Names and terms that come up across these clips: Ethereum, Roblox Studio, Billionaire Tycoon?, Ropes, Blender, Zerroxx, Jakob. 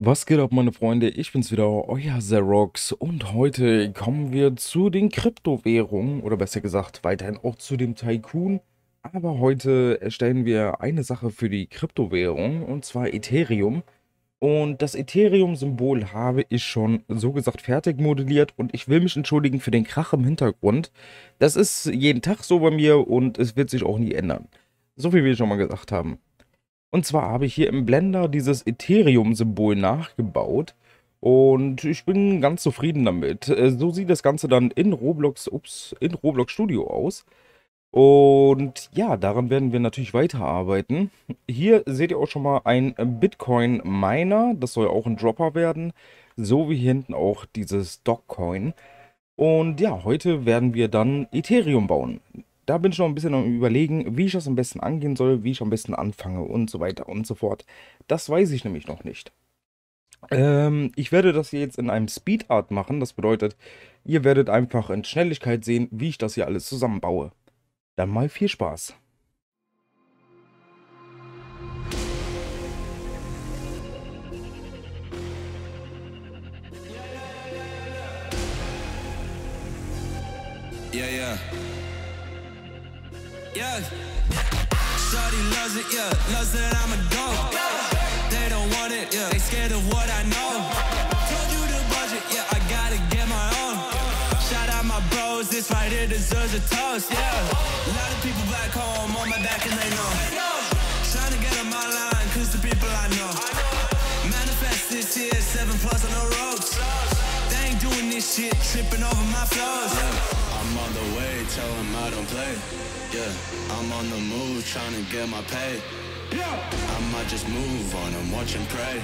Was geht ab, meine Freunde? Ich bin's wieder, euer Zerroxx, und heute kommen wir zu den Kryptowährungen, oder besser gesagt weiterhin auch zu dem Tycoon. Aber heute erstellen wir eine Sache für die Kryptowährung, und zwar Ethereum. Und das Ethereum-Symbol habe ich schon so gesagt fertig modelliert, und ich will mich entschuldigen für den Krach im Hintergrund. Das ist jeden Tag so bei mir und es wird sich auch nie ändern. So viel will ich schon mal gesagt haben. Und zwar habe ich hier im Blender dieses Ethereum-Symbol nachgebaut und ich bin ganz zufrieden damit. So sieht das Ganze dann in Roblox Studio aus. Und ja, daran werden wir natürlich weiterarbeiten. Hier seht ihr auch schon mal ein Bitcoin-Miner. Das soll auch ein Dropper werden. So wie hier hinten auch dieses Dogcoin. Und ja, heute werden wir dann Ethereum bauen. Da bin ich noch ein bisschen am Überlegen, wie ich das am besten angehen soll, wie ich am besten anfange und so weiter und so fort. Das weiß ich nämlich noch nicht. Ich werde das hier jetzt in einem Speedart machen. Das bedeutet, ihr werdet einfach in Schnelligkeit sehen, wie ich das hier alles zusammenbaue. Dann mal viel Spaß. Ja, ja. Yeah, shawty loves it, yeah, loves that I'm a dog. They don't want it, yeah, they scared of what I know. Told you the budget, yeah, I gotta get my own. Shout out my bros, this right here deserves a toast, yeah. A lot of people back home on my back and they know. Trying to get on my line, cause the people I know. Manifest this year, 7+ on the ropes. They ain't doing this shit, tripping over my flows, yeah. I'm on the way, tell him I don't play. Yeah, I'm on the move, trying to get my pay. Yeah, I might just move on and watch and pray.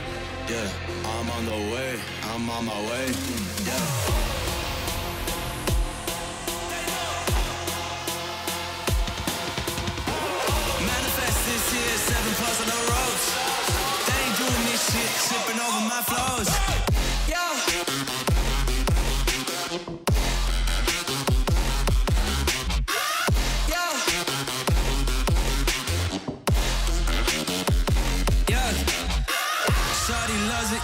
Yeah, I'm on the way, I'm on my way. Yeah.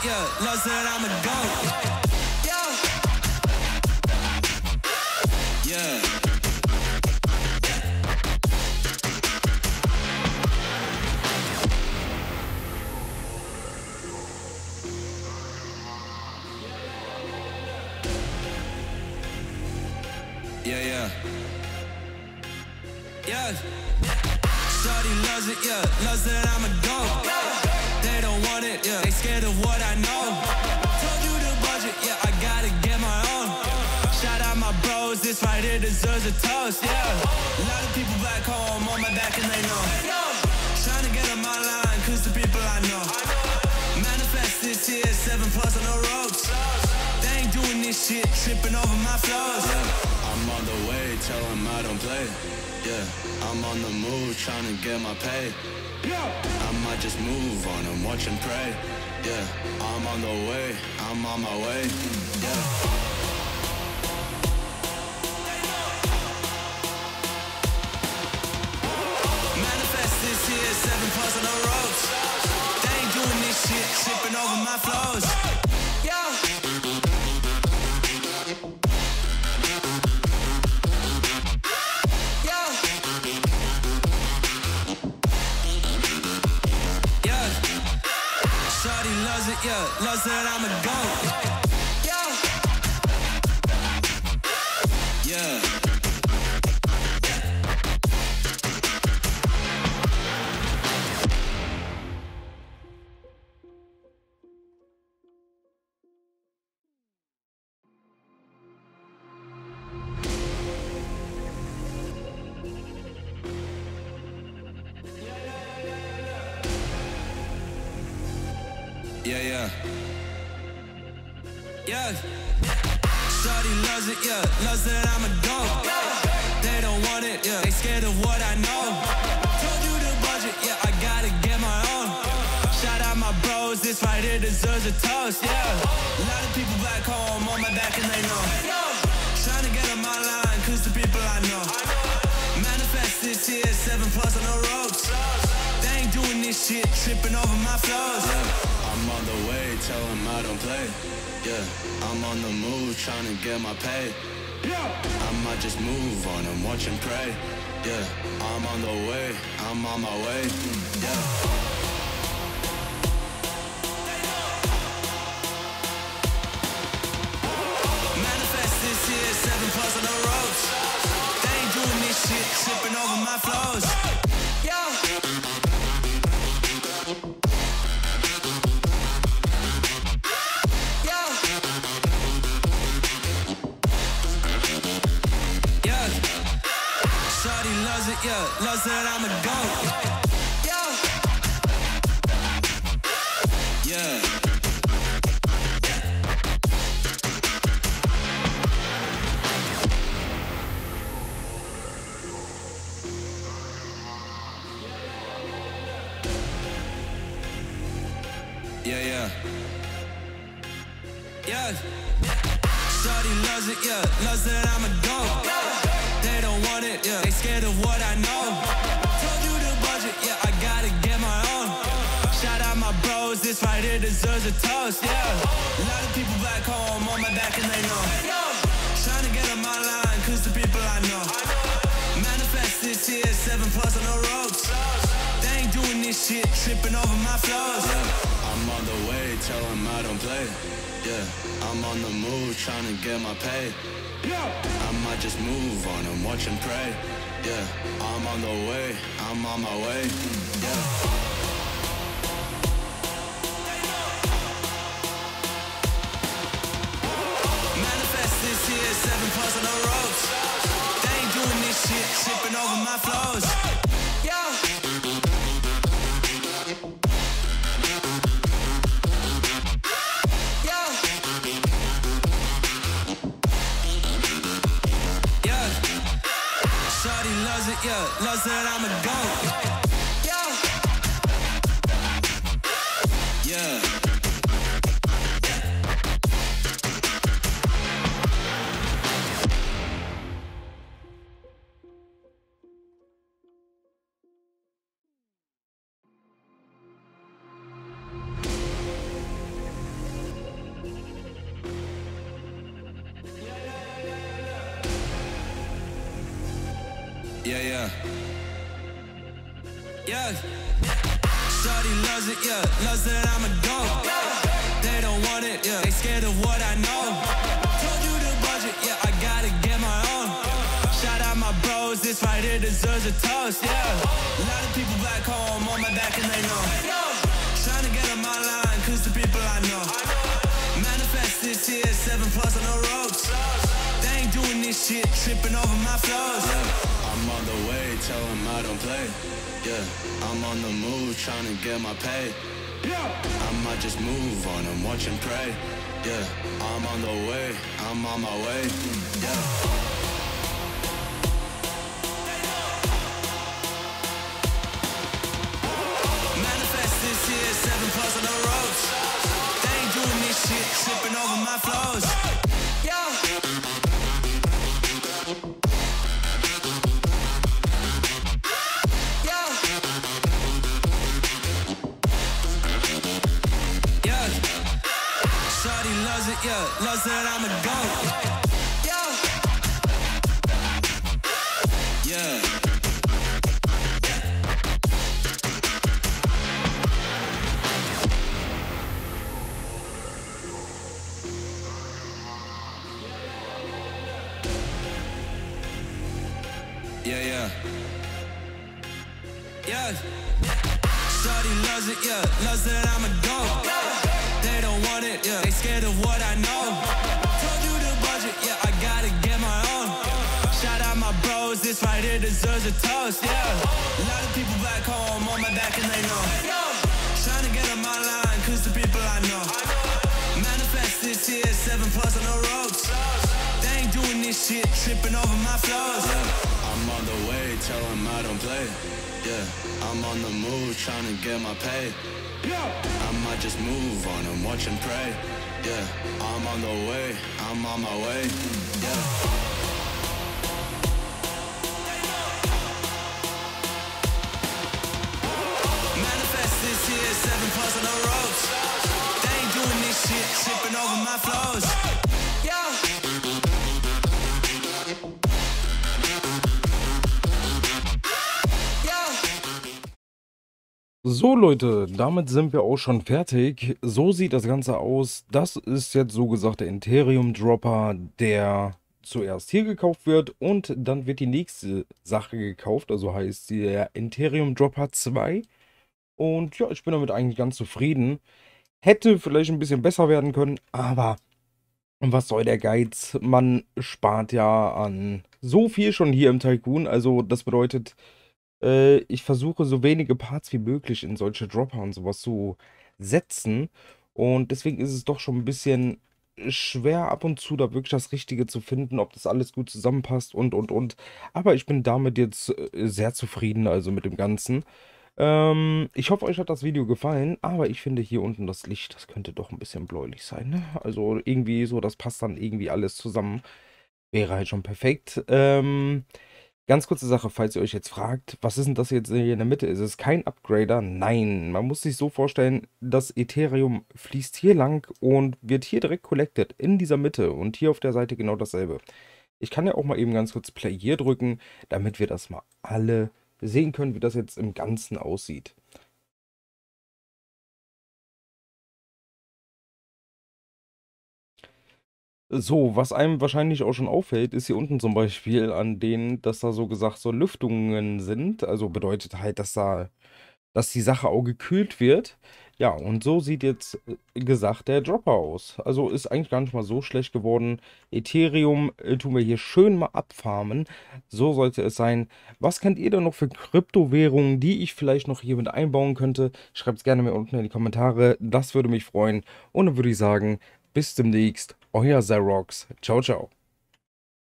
Yeah, loves that I'm a goat. Yeah. Yeah. Yeah, yeah. Yeah. Shawty loves it, yeah, loves that I'm a goat. They don't want it, yeah, they scared of what I know. Told you the budget, yeah, I gotta get my own. Shout out my bros, this right here deserves a toast, yeah. A lot of people back home on my back and they know. Trying to get on my line, cause the people I know. Manifest this year, 7+ on the ropes. They ain't doing this shit, tripping over my flows, yeah. I'm on the way, tell them I don't play. Yeah, I'm on the move, trying to get my pay. Yeah. I might just move on and watch and pray. Yeah, I'm on the way, I'm on my way. Yeah. Manifest this year, 7+ on the ropes. They ain't doing this shit, tripping over my flows. Yeah. Yeah, loves that I'm a goat. Yeah. Yeah. Yeah, yeah. Yeah. Shawty loves it, yeah, loves that I'm a goat. They don't want it, yeah, they scared of what I know. Told you the budget, yeah, I gotta get my own. Shout out my bros, this right here deserves a toast, yeah. A lot of people back home on my back and they know. Trying to get on my line, cause the people I know. Manifest this year, 7+ on the ropes. They ain't doing this shit, tripping over my flows, yeah. I'm on the way, show him I don't play. Yeah, I'm on the move trying to get my pay. Yeah, I might just move on and watch and pray. Yeah, I'm on the way, I'm on my way. Yeah. Sipping over my flows. Yo. Yo. Yo. Shorty loves it, yeah, loves that I'm a goat. Yo. Yeah. Yeah, yeah. Yeah. Shorty loves it, yeah. Loves that I'm a goat. They don't want it, yeah. They scared of what I know. Told you the budget, yeah. I gotta get my own. Shout out my bros, this right here deserves a toast, yeah. A lot of people back home on my back and they know. Trying to get on my line, cause the people I know. Manifest this year, 7+ on the ropes. They ain't doing this shit, tripping over my flows, yeah. I'm on the way, tell him I don't play. Yeah, I'm on the move, trying to get my pay. Yeah, I might just move on and watch and pray. Yeah, I'm on the way, I'm on my way. Yeah. Manifest this year, 7+ on the ropes. They ain't doing this shit, tripping over my flows. Yeah. Yeah, loves that I'm a goat. Yeah. Yeah. Yeah, yeah. Yeah. Shorty loves it, yeah. Loves that I'm a goat. They don't want it, yeah. They scared of what I know. Told you the budget, yeah. I gotta get my own. Shout out my bros, this right here deserves a toast, yeah. A lot of people back home on my back and they know. Trying to get on my line, cause the people I know. Manifest this year, 7+ on the ropes. They ain't doing this shit, tripping over my flows, yeah. I'm on the way, tell him I don't play. Yeah, I'm on the move, trying to get my pay. Yeah, I might just move on and watch and pray. Yeah, I'm on the way, I'm on my way. Yeah. Manifest this year, 7+ on the ropes. They ain't doing this shit, tripping over my flows. Yeah. Yeah, loves that I'm a goat. Yeah. Yeah. Yeah, yeah. Yeah. Shorty loves it, yeah. Loves that I'm a goat. They don't want it, yeah. They scared of what I know. Told you the budget, yeah. I gotta get my own. Shout out my bros, this right here deserves a toast, yeah. A lot of people back home on my back and they know. Trying to get on my line, cause the people I know. Manifest this year, 7+ on the ropes. They ain't doing this shit, tripping over my flows, yeah. I'm on the way, tell them I don't play. Yeah, I'm on the move, trying to get my pay. Yeah, I might just move on and watch and pray. Yeah, I'm on the way, I'm on my way. Yeah. Manifest this year, 7+ on the ropes. They ain't doing this. So Leute, damit sind wir auch schon fertig. So sieht das Ganze aus. Das ist jetzt so gesagt der Ethereum Dropper, der zuerst hier gekauft wird und dann wird die nächste Sache gekauft. Also heißt der Ethereum Dropper 2. Und ja, ich bin damit eigentlich ganz zufrieden. Hätte vielleicht ein bisschen besser werden können, aber was soll der Geiz? Man spart ja an so viel schon hier im Tycoon. Also das bedeutet, ich versuche so wenige Parts wie möglich in solche Dropper und sowas zu setzen. Und deswegen ist es doch schon ein bisschen schwer ab und zu da wirklich das Richtige zu finden, ob das alles gut zusammenpasst und. Aber ich bin damit jetzt sehr zufrieden, also mit dem Ganzen. Ich hoffe, euch hat das Video gefallen, aber ich finde hier unten das Licht, das könnte doch ein bisschen bläulich sein, ne? Also irgendwie so, das passt dann irgendwie alles zusammen. Wäre halt schon perfekt. Ganz kurze Sache, falls ihr euch jetzt fragt, was ist denn das jetzt hier in der Mitte? Ist es kein Upgrader? Nein, man muss sich so vorstellen, das Ethereum fließt hier lang und wird hier direkt collected in dieser Mitte und hier auf der Seite genau dasselbe. Ich kann ja auch mal eben ganz kurz Play hier drücken, damit wir das mal alle sehen können, wie das jetzt im Ganzen aussieht. So, was einem wahrscheinlich auch schon auffällt, ist hier unten zum Beispiel an denen, dass da so gesagt so Lüftungen sind. Also bedeutet halt, dass die Sache auch gekühlt wird. Ja, und so sieht jetzt gesagt der Dropper aus. Also ist eigentlich gar nicht mal so schlecht geworden. Ethereum tun wir hier schön mal abfarmen. So sollte es sein. Was kennt ihr denn noch für Kryptowährungen, die ich vielleicht noch hier mit einbauen könnte? Schreibt es gerne mir unten in die Kommentare. Das würde mich freuen. Und dann würde ich sagen, bis demnächst. Euer Zerroxx. Ciao, ciao.